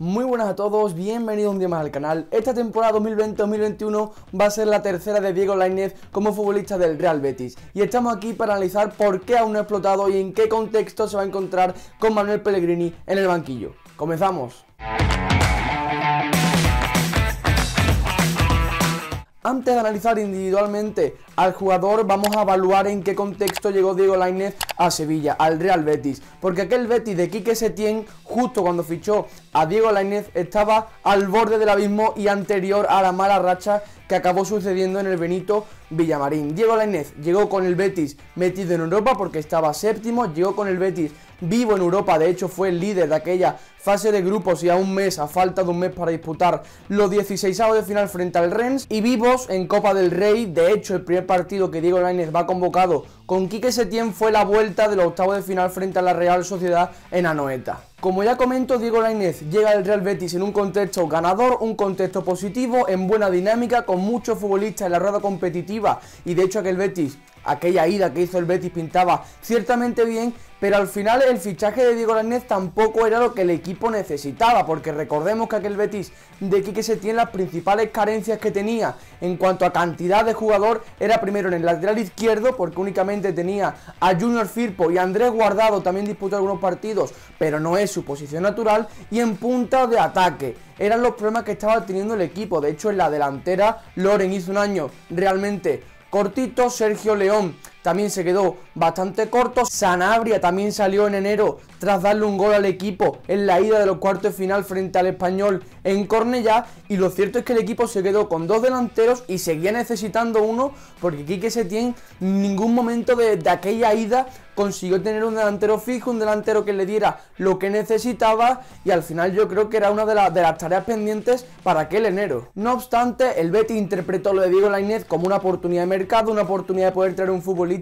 Muy buenas a todos, bienvenidos un día más al canal. Esta temporada 2020-2021 va a ser la tercera de Diego Lainez como futbolista del Real Betis. Y estamos aquí para analizar por qué aún no ha explotado y en qué contexto se va a encontrar con Manuel Pellegrini en el banquillo. ¡Comenzamos! Antes de analizar individualmente al jugador, vamos a evaluar en qué contexto llegó Diego Lainez a Sevilla, al Real Betis. Porque aquel Betis de Quique Setién, justo cuando fichó a Diego Lainez, estaba al borde del abismo y anterior a la mala racha que acabó sucediendo en el Benito Villamarín. Diego Lainez llegó con el Betis metido en Europa porque estaba séptimo, llegó con el Betis vivo en Europa, de hecho fue el líder de aquella fase de grupos y a un mes, a falta de un mes para disputar los 16avos de final frente al Rennes, y vivos en Copa del Rey. De hecho, el primer partido que Diego Lainez va convocado con Quique Setién fue la vuelta de los octavos de final frente a la Real Sociedad en Anoeta. Como ya comento, Diego Lainez llega al Real Betis en un contexto ganador, un contexto positivo, en buena dinámica, con muchos futbolistas en la rueda competitiva, y de hecho aquel Betis, aquella ida que hizo el Betis pintaba ciertamente bien, pero al final el fichaje de Diego Lainez tampoco era lo que el equipo necesitaba, porque recordemos que aquel Betis de Quique Setién, las principales carencias que tenía en cuanto a cantidad de jugador era primero en el lateral izquierdo, porque únicamente tenía a Junior Firpo y a Andrés Guardado, también disputó algunos partidos, pero no es su posición natural, y en punta de ataque. Eran los problemas que estaba teniendo el equipo. De hecho, en la delantera Loren hizo un año realmente cortito, Sergio León también se quedó bastante corto, Sanabria también salió en enero tras darle un gol al equipo en la ida de los cuartos de final frente al Español en Cornellá, y lo cierto es que el equipo se quedó con dos delanteros y seguía necesitando uno, porque Quique Setién en ningún momento de aquella ida consiguió tener un delantero fijo, un delantero que le diera lo que necesitaba, y al final yo creo que era una de las tareas pendientes para aquel enero. No obstante, el Betis interpretó lo de Diego Lainez como una oportunidad de mercado, una oportunidad de poder traer un futbolista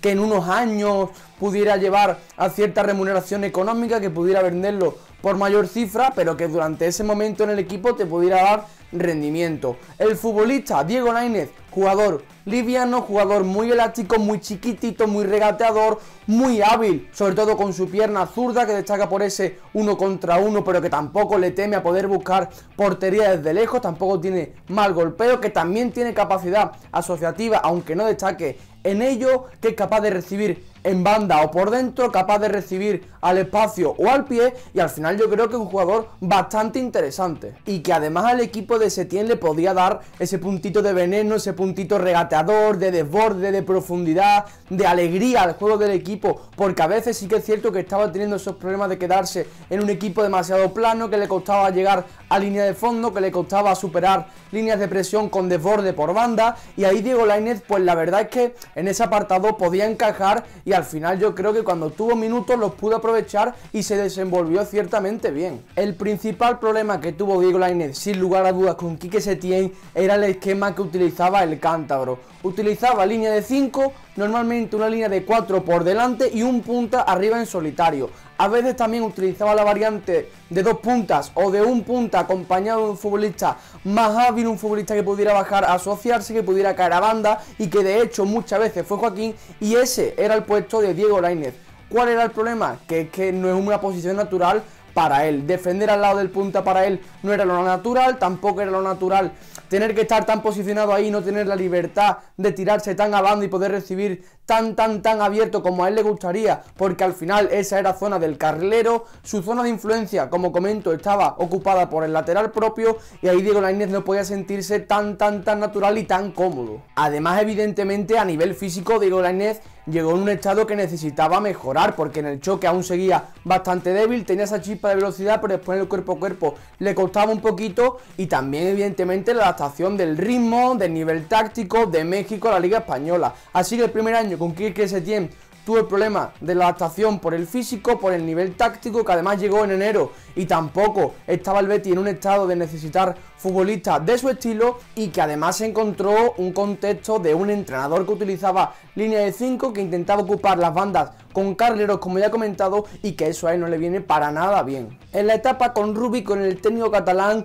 que en unos años pudiera llevar a cierta remuneración económica, que pudiera venderlo por mayor cifra, pero que durante ese momento en el equipo te pudiera dar rendimiento. El futbolista Diego Lainez, jugador liviano, jugador muy elástico, muy chiquitito, muy regateador, muy hábil, sobre todo con su pierna zurda, que destaca por ese 1 contra 1, pero que tampoco le teme a poder buscar portería desde lejos, tampoco tiene mal golpeo, que también tiene capacidad asociativa, aunque no destaque en ello, que es capaz de recibir en banda o por dentro, capaz de recibir al espacio o al pie, y al final yo creo que es un jugador bastante interesante y que además al equipo de Setién le podía dar ese puntito de veneno, ese puntito regateador, de desborde, de profundidad, de alegría al juego del equipo, porque a veces sí que es cierto que estaba teniendo esos problemas de quedarse en un equipo demasiado plano, que le costaba llegar a línea de fondo, que le costaba superar líneas de presión con desborde por banda, y ahí Diego Lainez, pues la verdad es que en ese apartado podía encajar, y al final yo creo que cuando tuvo minutos los pudo aprovechar y se desenvolvió ciertamente bien. El principal problema que tuvo Diego Lainez, sin lugar a dudas, con Quique Setién era el esquema que utilizaba el cántabro. Utilizaba línea de 5, normalmente una línea de 4 por delante y un punta arriba en solitario. A veces también utilizaba la variante de 2 puntas o de 1 punta acompañado de un futbolista más hábil, un futbolista que pudiera bajar, asociarse, que pudiera caer a banda, y que de hecho muchas veces fue Joaquín, y ese era el puesto de Diego Lainez. ¿Cuál era el problema? Que no es una posición natural para él. Defender al lado del punta para él no era lo natural, tampoco era lo natural tener que estar tan posicionado ahí, no tener la libertad de tirarse tan a banda y poder recibir tan abierto como a él le gustaría, porque al final esa era zona del carrilero. Su zona de influencia, como comento, estaba ocupada por el lateral propio, y ahí Diego Lainez no podía sentirse tan natural y tan cómodo. Además, evidentemente, a nivel físico, Diego Lainez llegó en un estado que necesitaba mejorar, porque en el choque aún seguía bastante débil, tenía esa chispa de velocidad, pero después en el cuerpo a cuerpo le costaba un poquito, y también evidentemente la adaptación del ritmo, del nivel táctico de México a la Liga Española. Así que el primer año con Quique Setién tuvo el problema de la adaptación por el físico, por el nivel táctico, que además llegó en enero y tampoco estaba el Betis en un estado de necesitar futbolistas de su estilo, y que además se encontró un contexto de un entrenador que utilizaba línea de 5, que intentaba ocupar las bandas con carleros, como ya he comentado, y que eso a él no le viene para nada bien. En la etapa con Rubi, con el técnico catalán,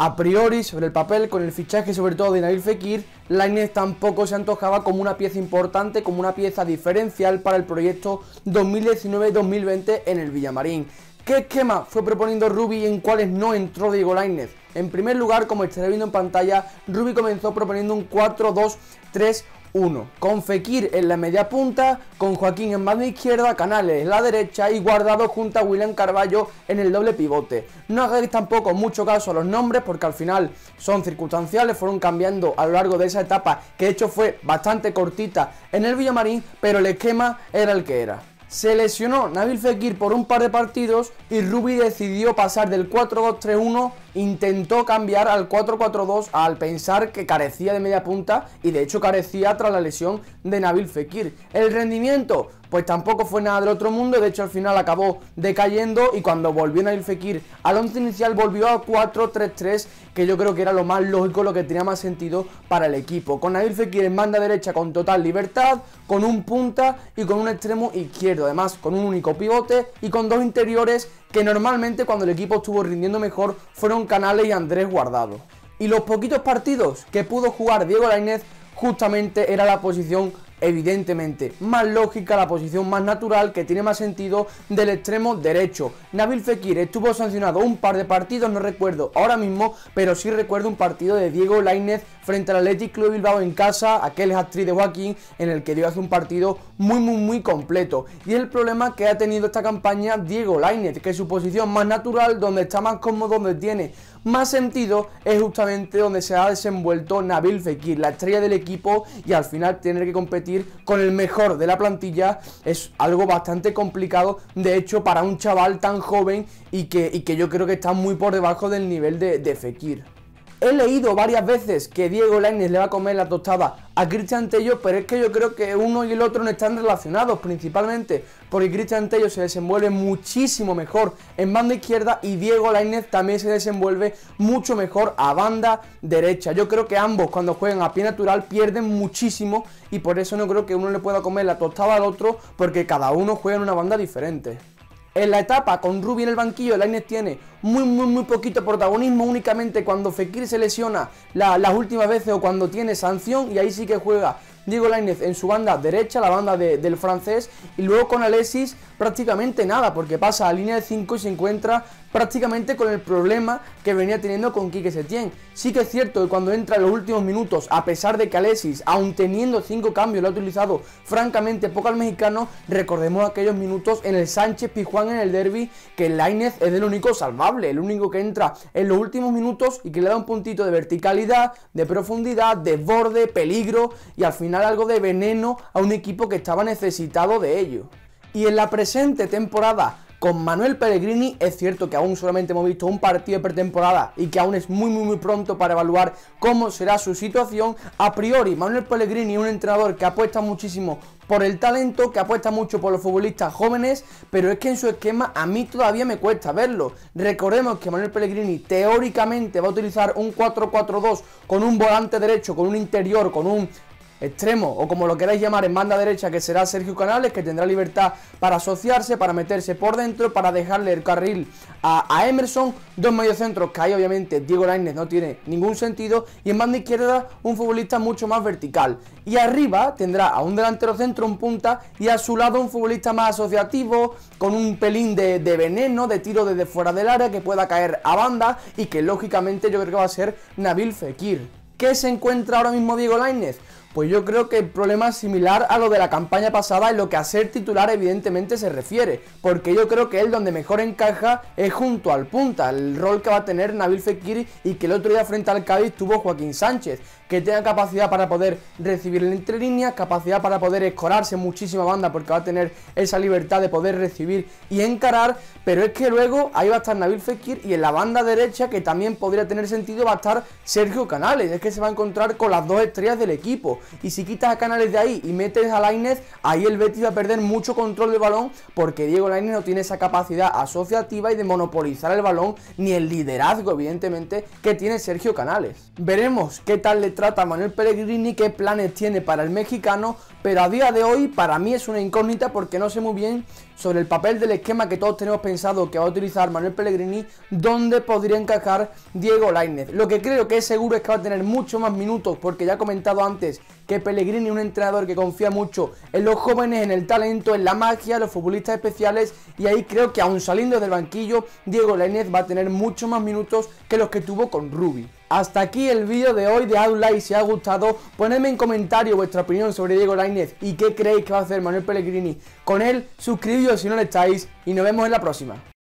a priori, sobre el papel, con el fichaje sobre todo de Nabil Fekir, Lainez tampoco se antojaba como una pieza importante, como una pieza diferencial para el proyecto 2019-2020 en el Villamarín. ¿Qué esquema fue proponiendo Rubi y en cuáles no entró Diego Lainez? En primer lugar, como estaréis viendo en pantalla, Rubi comenzó proponiendo un 4-2-3-1, con Fekir en la media punta, con Joaquín en banda izquierda, Canales en la derecha y Guardado junto a William Carvalho en el doble pivote. No hagáis tampoco mucho caso a los nombres porque al final son circunstanciales, fueron cambiando a lo largo de esa etapa que de hecho fue bastante cortita en el Villamarín, pero el esquema era el que era. Se lesionó Nabil Fekir por un par de partidos y Rubi decidió pasar del 4-2-3-1, intentó cambiar al 4-4-2 al pensar que carecía de media punta y de hecho carecía tras la lesión de Nabil Fekir. El rendimiento pues tampoco fue nada del otro mundo, de hecho al final acabó decayendo y cuando volvió Nabil Fekir al once inicial volvió a 4-3-3, que yo creo que era lo más lógico, lo que tenía más sentido para el equipo. Con Nabil Fekir en banda derecha con total libertad, con un punta y con un extremo izquierdo, además con un único pivote y con dos interiores que normalmente cuando el equipo estuvo rindiendo mejor fueron Canales y Andrés Guardado. Y los poquitos partidos que pudo jugar Diego Lainez justamente era la posición evidentemente más lógica, la posición más natural, que tiene más sentido, del extremo derecho. Nabil Fekir estuvo sancionado un par de partidos, no recuerdo ahora mismo, pero sí recuerdo un partido de Diego Lainez frente al Athletic Club Bilbao en casa, aquel hat-trick de Joaquín, en el que dio hace un partido muy completo. Y el problema que ha tenido esta campaña Diego Lainez, que es su posición más natural, donde está más cómodo, donde tiene más sentido, es justamente donde se ha desenvuelto Nabil Fekir, la estrella del equipo, y al final tener que competir con el mejor de la plantilla es algo bastante complicado, de hecho, para un chaval tan joven y que yo creo que está muy por debajo del nivel de Fekir. He leído varias veces que Diego Lainez le va a comer la tostada a Christian Tello, pero es que yo creo que uno y el otro no están relacionados, principalmente porque Christian Tello se desenvuelve muchísimo mejor en banda izquierda y Diego Lainez también se desenvuelve mucho mejor a banda derecha. Yo creo que ambos cuando juegan a pie natural pierden muchísimo y por eso no creo que uno le pueda comer la tostada al otro, porque cada uno juega en una banda diferente. En la etapa con Rubi en el banquillo, Lainez tiene muy poquito protagonismo, únicamente cuando Fekir se lesiona las últimas veces o cuando tiene sanción, y ahí sí que juega Diego Lainez en su banda derecha, la banda del francés, y luego con Alexis prácticamente nada, porque pasa a línea de 5 y se encuentra prácticamente con el problema que venía teniendo con Quique Setién. Sí que es cierto que cuando entra en los últimos minutos, a pesar de que Alexis, aun teniendo 5 cambios, lo ha utilizado francamente poco al mexicano, recordemos aquellos minutos en el Sánchez Pijuán en el derbi, que Lainez es el único salvable, el único que entra en los últimos minutos y que le da un puntito de verticalidad, de profundidad, de borde, peligro y al final algo de veneno a un equipo que estaba necesitado de ello. Y en la presente temporada con Manuel Pellegrini, es cierto que aún solamente hemos visto un partido de pretemporada y que aún es muy pronto para evaluar cómo será su situación. A priori, Manuel Pellegrini es un entrenador que apuesta muchísimo por el talento, que apuesta mucho por los futbolistas jóvenes, pero es que en su esquema a mí todavía me cuesta verlo. Recordemos que Manuel Pellegrini teóricamente va a utilizar un 4-4-2 con un volante derecho, con un interior, con un extremo o como lo queráis llamar en banda derecha, que será Sergio Canales, que tendrá libertad para asociarse, para meterse por dentro, para dejarle el carril a Emerson. Dos mediocentros que ahí obviamente Diego Lainez no tiene ningún sentido, y en banda izquierda un futbolista mucho más vertical, y arriba tendrá a un delantero centro, un punta, y a su lado un futbolista más asociativo, con un pelín de veneno, de tiro desde fuera del área, que pueda caer a banda y que lógicamente yo creo que va a ser Nabil Fekir. ¿Qué se encuentra ahora mismo Diego Lainez? Pues yo creo que el problema es similar a lo de la campaña pasada en lo que a ser titular evidentemente se refiere, porque yo creo que él donde mejor encaja es junto al punta, el rol que va a tener Nabil Fekir y que el otro día frente al Cádiz tuvo Joaquín Sánchez, que tenga capacidad para poder recibir en entre líneas, capacidad para poder escorarse muchísima banda porque va a tener esa libertad de poder recibir y encarar, pero es que luego ahí va a estar Nabil Fekir y en la banda derecha, que también podría tener sentido, va a estar Sergio Canales. Es que se va a encontrar con las dos estrellas del equipo y si quitas a Canales de ahí y metes a Lainez, ahí el Betis va a perder mucho control del balón porque Diego Lainez no tiene esa capacidad asociativa y de monopolizar el balón ni el liderazgo evidentemente que tiene Sergio Canales. Veremos qué tal le trata Manuel Pellegrini, qué planes tiene para el mexicano, pero a día de hoy para mí es una incógnita porque no sé muy bien sobre el papel del esquema que todos tenemos pensado que va a utilizar Manuel Pellegrini, donde podría encajar Diego Lainez. Lo que creo que es seguro es que va a tener mucho más minutos, porque ya he comentado antes que Pellegrini es un entrenador que confía mucho en los jóvenes, en el talento, en la magia, en los futbolistas especiales, y ahí creo que aún saliendo del banquillo, Diego Lainez va a tener mucho más minutos que los que tuvo con Rubi. Hasta aquí el vídeo de hoy, dejad un like si os ha gustado, ponedme en comentario vuestra opinión sobre Diego Lainez y qué creéis que va a hacer Manuel Pellegrini con él, suscribíos si no lo estáis y nos vemos en la próxima.